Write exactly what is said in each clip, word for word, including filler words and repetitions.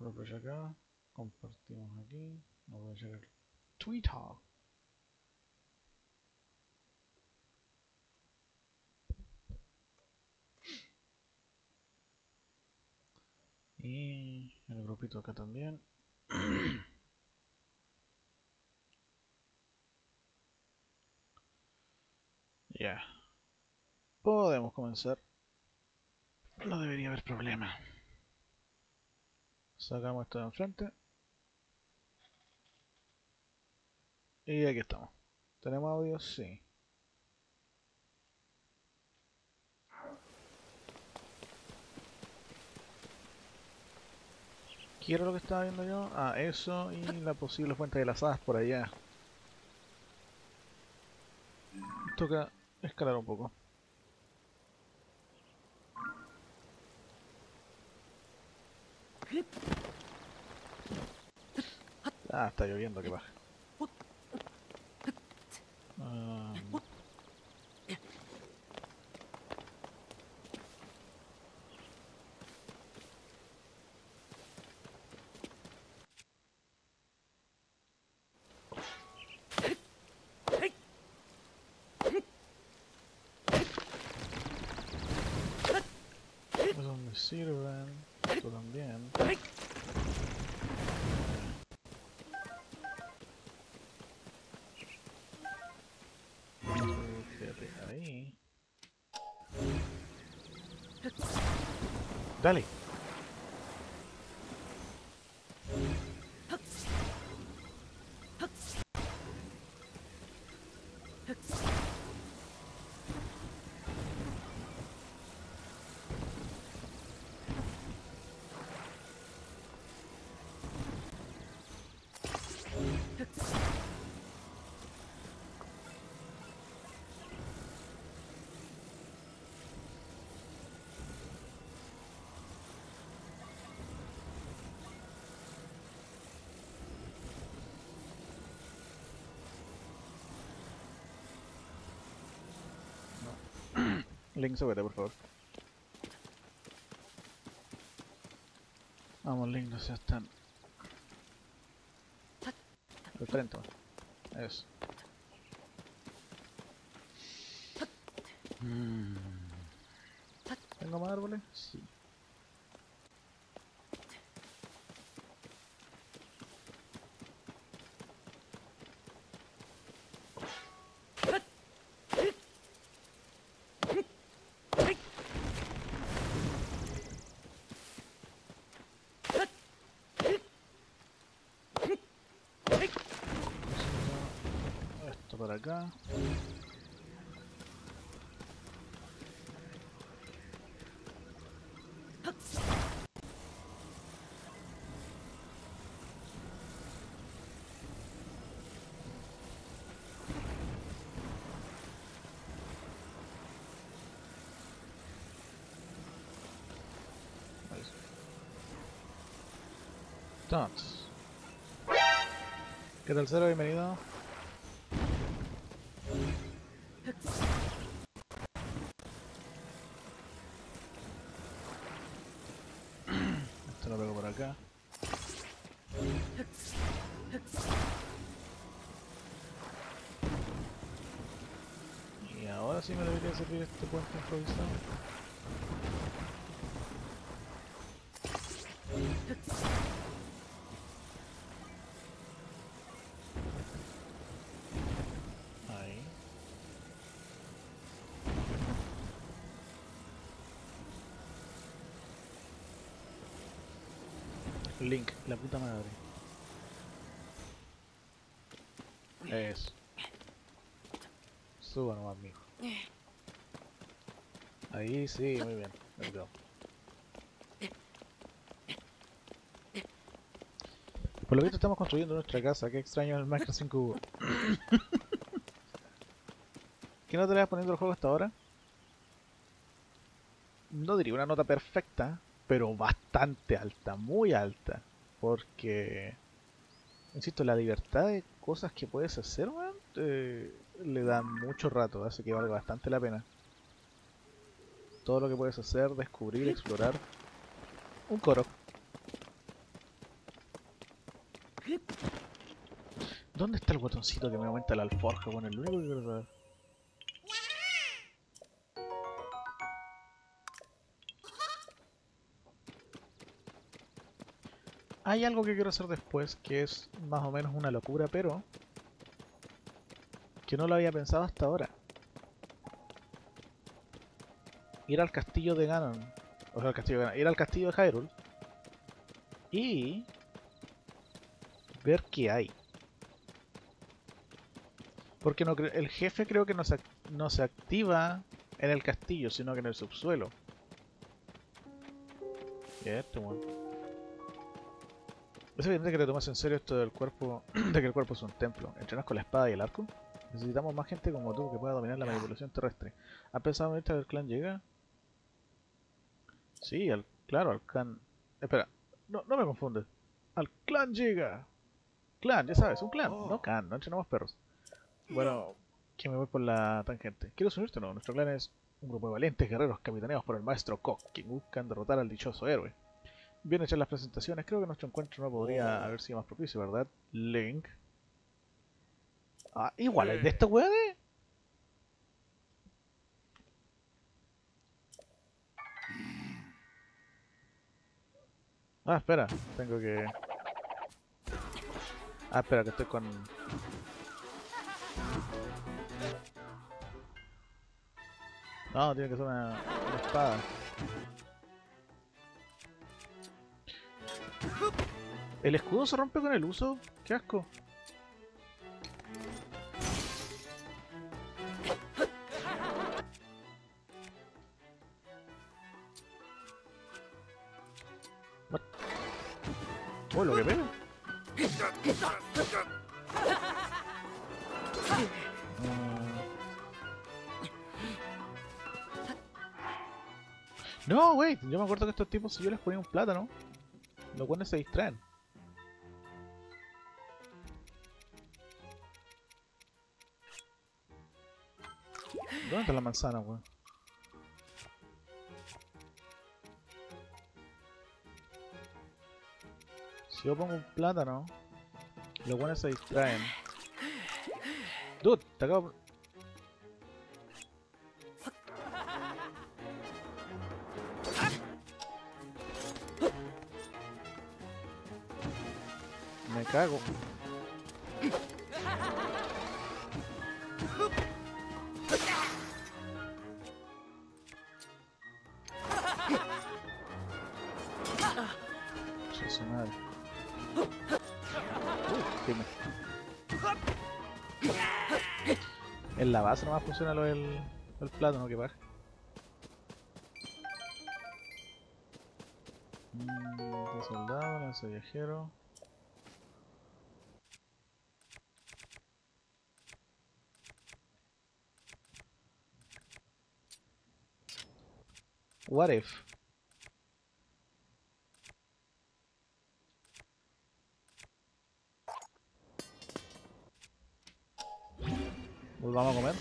Lo apoyo acá, compartimos aquí, no voy a llegar. Tweet Hog. Y el grupito acá también. Ya. Yeah. Podemos comenzar. No debería haber problema. Sacamos esto de enfrente. Y aquí estamos. ¿Tenemos audio? Sí. ¿Qué era lo que estaba viendo yo? Ah, eso y la posible fuente de las hadas por allá. Toca escalar un poco. Ah, está lloviendo, que baja. Um... Eso me sirve, esto también. Ahí. Dale. Link, súbete, por favor. Vamos, Link, no seas tan... al frente, man. Eso. Mm. ¿Tengo más árboles? Sí. Por acá. Entonces, ¿qué tal, Cero? Bienvenido. Si me debería servir este puente improvisado. Ahí. Link, la puta madre. Eso. Suba nomás, mijo. Ahí sí, muy bien, let's go. Por lo visto estamos construyendo nuestra casa, qué extraño el Minecraft sin cubo. ¿Qué nota le vas poniendo al juego hasta ahora? No diría una nota perfecta, pero bastante alta, muy alta. Porque, insisto, la libertad de cosas que puedes hacer, man, eh, le da mucho rato, hace que valga bastante la pena. Todo lo que puedes hacer, descubrir, explorar. Un coro. ¿Qué? ¿Dónde está el botoncito que me aumenta la alforja? Bueno, el único que verdad. Hay algo que quiero hacer después, que es más o menos una locura, pero que no lo había pensado hasta ahora. Ir al castillo de Ganon. O sea, al castillo de Ganon. Ir al castillo de Hyrule. Y ver qué hay. Porque no el jefe creo que no se, no se activa en el castillo, sino que en el subsuelo. Cierto, bueno. Es evidente que te tomas en serio esto del cuerpo, de que el cuerpo es un templo. ¿Entrenas con la espada y el arco? Necesitamos más gente como tú que pueda dominar la manipulación terrestre. ¿Has pensado en esta del clan llega? Sí, al, claro, al clan... Espera, no, no me confundes. ¡Al clan llega! Clan, ya sabes, un clan, oh. No clan, no entrenamos perros. Bueno, que me voy por la tangente. ¿Quieres unirte o no? Nuestro clan es un grupo de valientes guerreros capitaneados por el maestro Kok, quien buscan derrotar al dichoso héroe. Bien hechas las presentaciones, creo que nuestro encuentro no podría haber sido más propicio, ¿verdad? Link. Ah, igual, ¿es de estos weones? Ah, espera, tengo que... Ah, espera, que estoy con... No, tiene que ser una, una espada. ¿El escudo se rompe con el uso? ¡Qué asco! ¡Oh, lo que pega! No, wait, yo me acuerdo que estos tipos, si yo les ponía un plátano, los buenos se distraen. ¿Dónde está la manzana, weón? Si yo pongo un plátano, los buenos se distraen. Dude, te acabo... Me cago. En la base nomás funciona lo del el plátano, que baja. Mm, de soldado, lanza viajero. What if? Vamos a comer.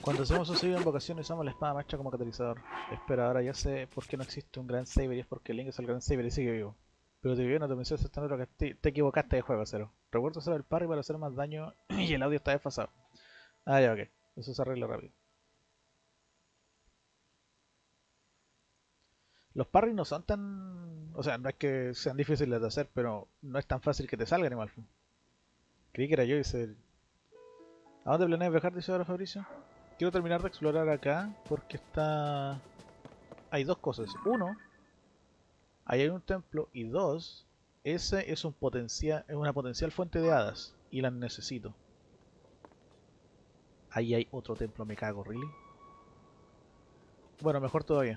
Cuando hacemos un save en vocación usamos la espada maestra como catalizador. Espera, ahora ya sé por qué no existe un gran saber, y es porque Link es el gran saber y sigue vivo. Pero te vivió, no te mencionas hasta ahora que te equivocaste de juego, Cero. Recuerda usar el parry para hacer más daño y el audio está desfasado. Ah, ya, ok. Eso se arregla rápido. Los parries no son tan... O sea, no es que sean difíciles de hacer, pero no es tan fácil que te salgan igual. Creí que era yo y se... ¿A dónde planeas viajar? Dice ahora Fabricio. Quiero terminar de explorar acá porque está... Hay dos cosas. Uno, ahí hay un templo. Y dos, ese es un potencial, es una potencial fuente de hadas. Y las necesito. Ahí hay otro templo, me cago, ¿really? Bueno, mejor todavía.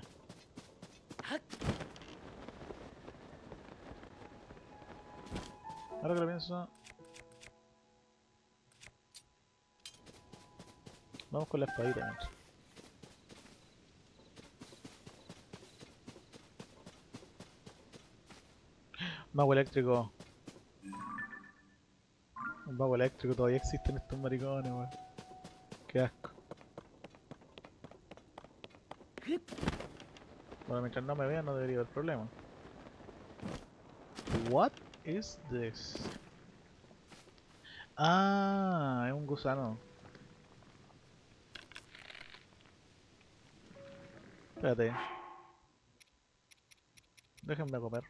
Ahora que lo pienso... Vamos con la espadita. Mago eléctrico. Un mago eléctrico, todavía existen estos maricones, weón. Qué asco. Bueno, mientras no me vean no debería haber problema. What? is this? Ah, es un gusano. Espérate. Déjenme comer.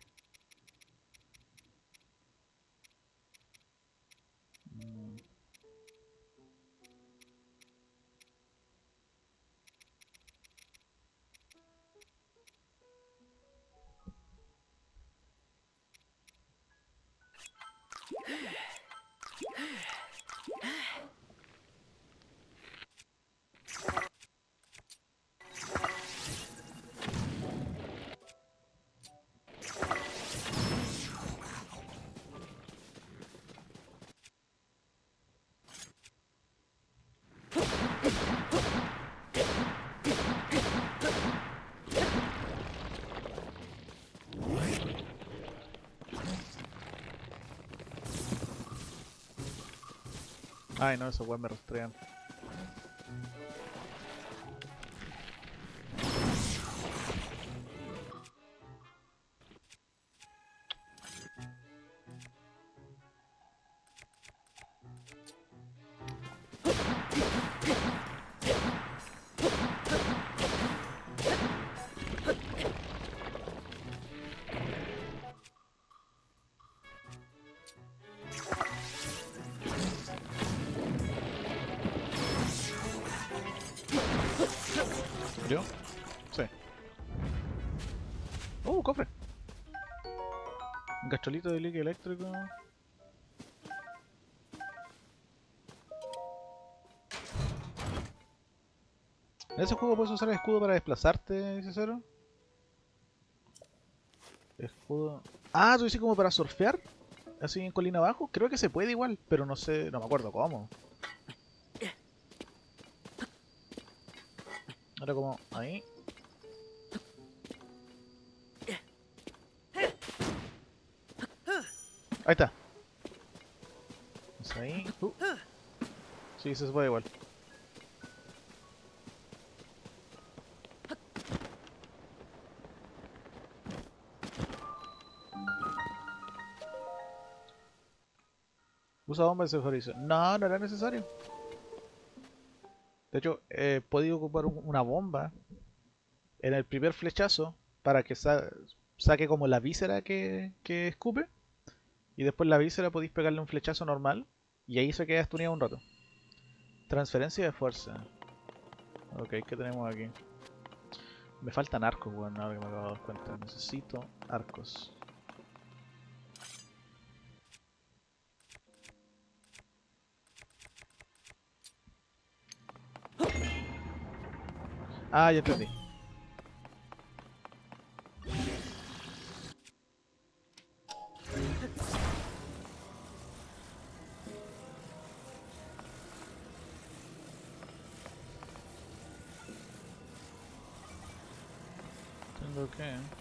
Mm. Ay no, esos weas me rastrean. ¿Yo? Sí. ¡Uh, cofre! Un gastrolito de líquido eléctrico. En ese juego puedes usar el escudo para desplazarte, dice Cero. Escudo... Ah, ¿tú dices como para surfear? Así en colina abajo. Creo que se puede igual, pero no sé... No me acuerdo cómo. Ahora como ahí. Ahí está. Es ahí. Uh. Sí, se puede igual. Usa bomba y se autoriza. No, no era necesario. De hecho, he eh, podido ocupar un, una bomba en el primer flechazo para que sa saque como la víscera que, que escupe. Y después la víscera podéis pegarle un flechazo normal y ahí se queda estuneado un rato. Transferencia de fuerza. Ok, ¿qué tenemos aquí? Me faltan arcos, bueno, ahora que me acabo de dar cuenta. Necesito arcos. Ah, ya entendí. Tengo que...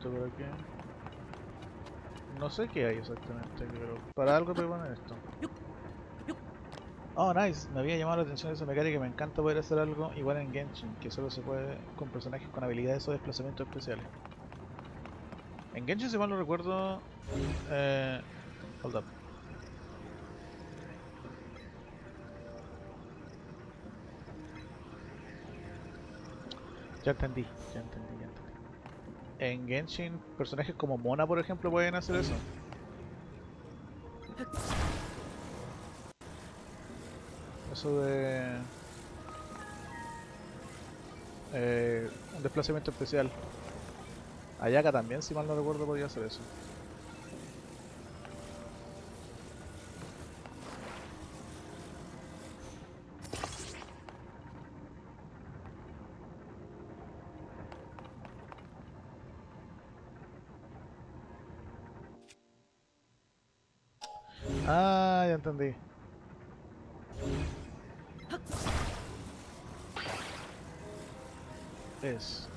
Por aquí. No sé qué hay exactamente, pero para algo te ponen esto. Oh, nice, me había llamado la atención esa mecánica que me encanta poder hacer algo igual en Genshin, que solo se puede con personajes con habilidades o desplazamientos especiales. En Genshin, si mal no recuerdo, eh, hold up. Ya entendí, ya entendí, ya entendí. En Genshin, personajes como Mona, por ejemplo, pueden hacer eso. Eso de... Eh, un desplazamiento especial. Ayaka también, si mal no recuerdo, podía hacer eso. entendí. Es.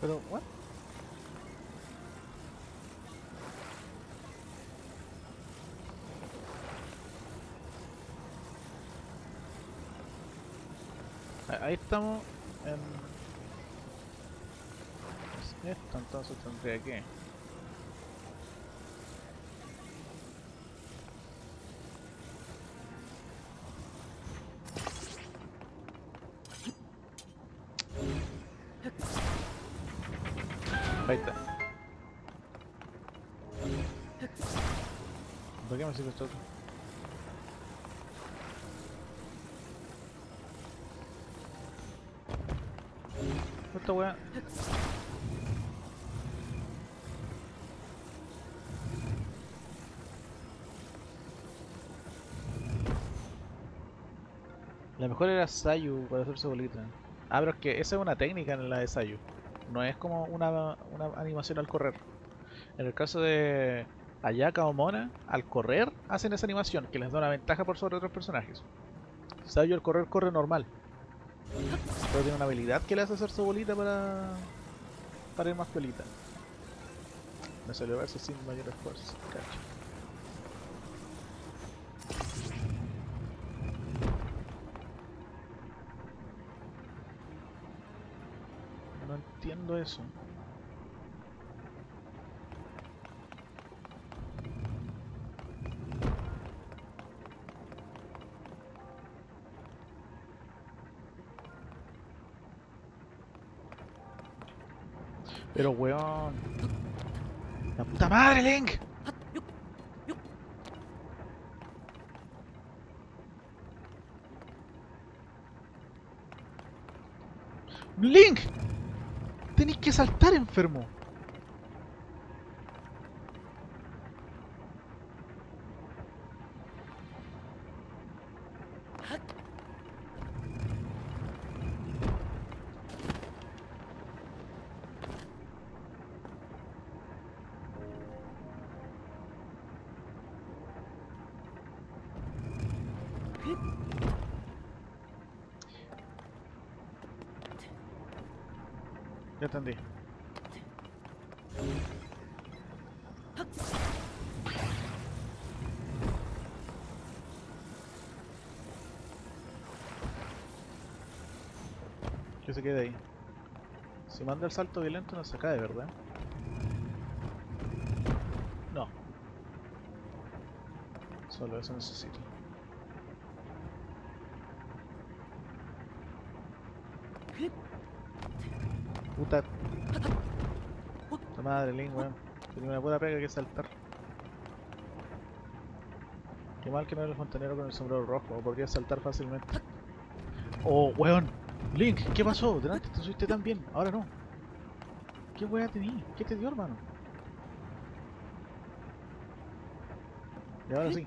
Pero, ¿what? Ahí estamos en... Es esto, entonces tendría que... Ahí está. ¿Para qué me sirve esto? Esta weá. La mejor era Sayu para hacerse bolita. Ah, pero es que esa es una técnica en la de Sayu. No es como una, una animación al correr. En el caso de Ayaka o Mona, al correr hacen esa animación que les da una ventaja por sobre otros personajes. Sayu al correr corre normal, pero tiene una habilidad que le hace hacer su bolita para, para ir más pelita. Me salió verse sin mayor esfuerzo. Cacho. Entiendo eso. Pero weón, la puta madre, Link. Link. Tenéis que saltar, enfermo. Ya entendí. Que se quede ahí. Si manda el salto violento no se cae, ¿verdad? No. Solo eso necesito. Puta madre, Link, weón. Tenía una puta pega que saltar. Qué mal que no era el fontanero con el sombrero rojo, o podría saltar fácilmente. Oh, weón. Link, ¿qué pasó? Delante te subiste tan bien, ahora no. ¿Qué weá te di? ¿Qué te dio, hermano? Y ahora sí.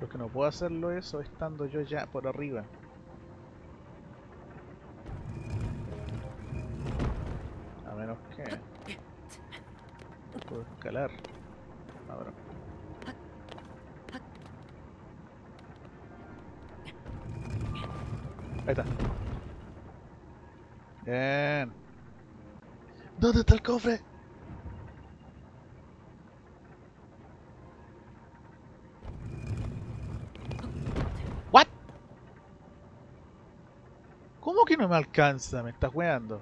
Lo que no puedo hacerlo eso estando yo ya por arriba. A menos que... puedo escalar. Ahora. Ahí está. Bien. ¿Dónde está el cofre? ¿What? ¿Cómo que no me alcanza? Me estás weando.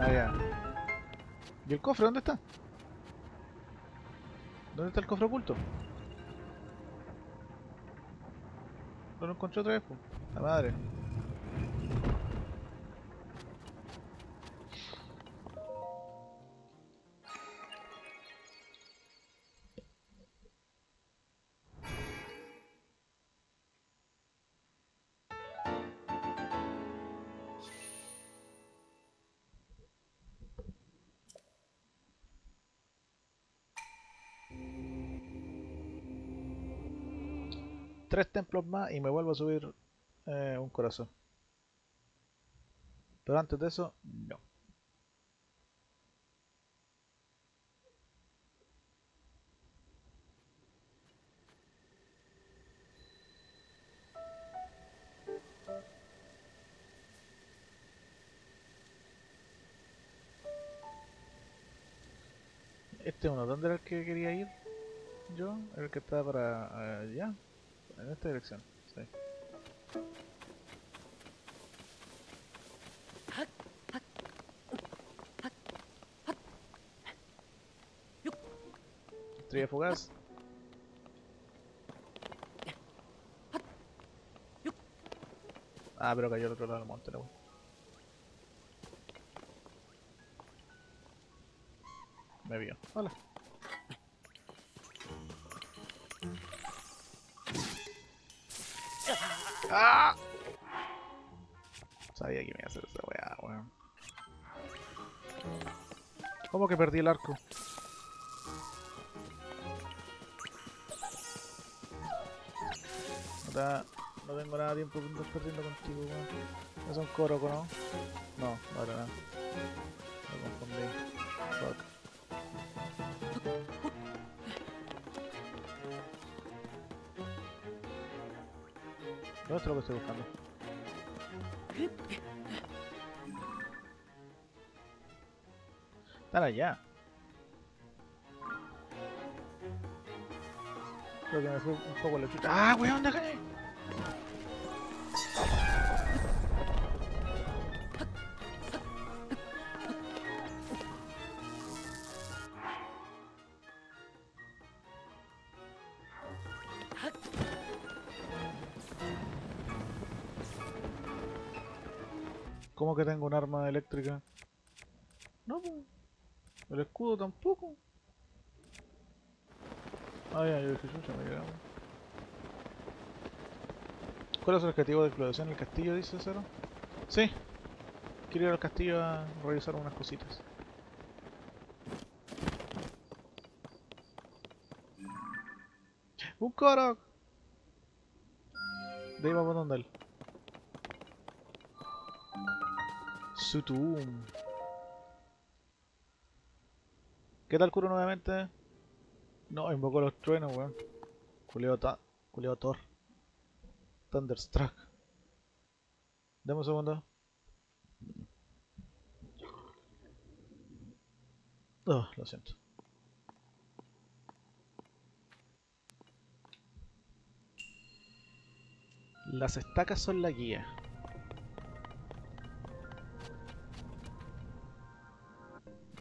Allá. ¿Y el cofre dónde está? ¿Dónde está el cofre oculto? No lo encontré otra vez, po. La madre. Tres templos más y me vuelvo a subir eh, un corazón. Pero antes de eso, no. Este uno, ¿dónde era el que quería ir? Yo, el que estaba para allá. En esta dirección, sí. Estrella fugaz. Ah, pero cayó al otro lado del monte, la wea. Me vio. Hola. ¡Ah! Sabía que me iba a hacer esa weá, weón. ¿Cómo que perdí el arco? No, da, no tengo nada de tiempo que estoy perdiendo contigo, weón. Es un coro, ¿no? No, para nada. Me confundí. Fuck. No es lo que estoy buscando. Están allá. Creo que me fue un poco la chucha. ¡Ah, weón! ¡Dónde caí! ¿Cómo que tengo un arma eléctrica? No, pues. El escudo tampoco. Ah, ya, yo dije, ya me llegamos. ¿Cuál es el objetivo de exploración? ¿El castillo, dice Zero? Sí. Quiero ir al castillo a revisar unas cositas. ¡Un Korok! De ahí vamos a donde él. Sutum. ¿Qué tal, Kuro, nuevamente? No, invocó los truenos, weón. Culeo ta... Culeo Thor. Thunderstruck. Dame un segundo. Oh, lo siento. Las estacas son la guía.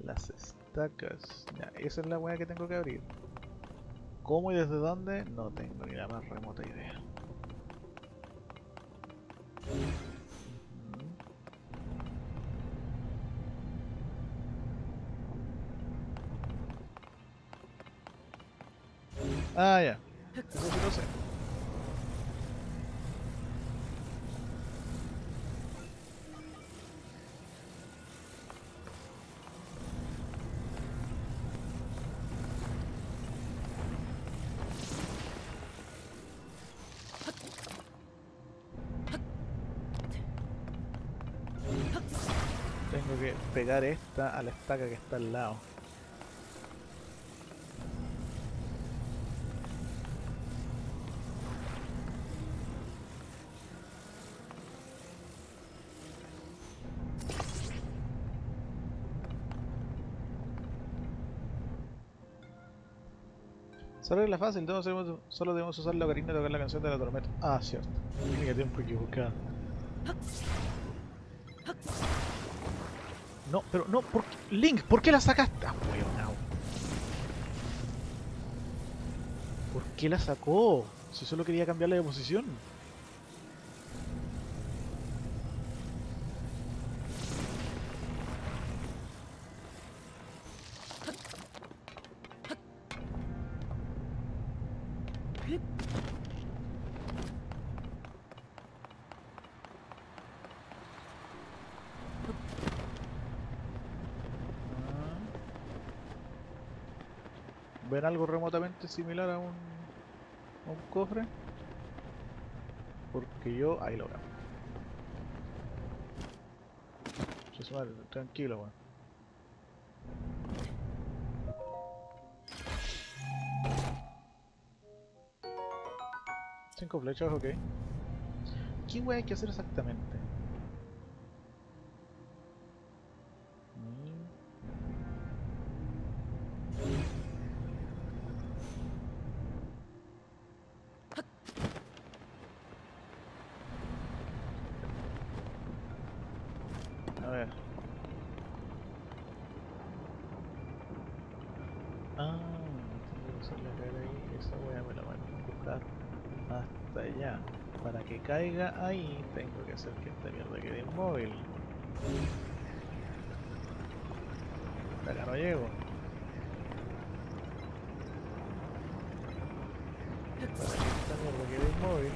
Las estacas. Ya, esa es la weá que tengo que abrir. ¿Cómo y desde dónde? No tengo ni la más remota idea. Ah, ya. Eso sí lo sé. Tengo que pegar esta a la estaca que está al lado. Solo es la fácil, todos debemos, solo debemos usar la ocarina y tocar la canción de la tormenta. Ah, cierto. Única tiempo equivocado. No, pero no, ¿por qué? Link, ¿por qué la sacaste? Ah, huevonao. ¿Por qué la sacó? Si solo quería cambiarla de posición. ¿Ven algo remotamente similar a un, a un cofre? Porque yo... ahí lo veo. Tranquilo, weón. Cinco flechas, ok. ¿Qué weón hay que hacer exactamente? Caiga ahí, tengo que hacer que esta mierda quede inmóvil. Hasta acá no llego. Para que esta mierda quede inmóvil.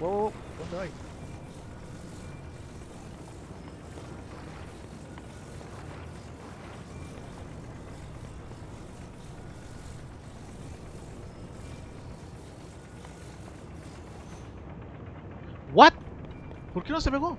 ¡Wow! ¿Dónde vais? ¿Por qué no se pegó?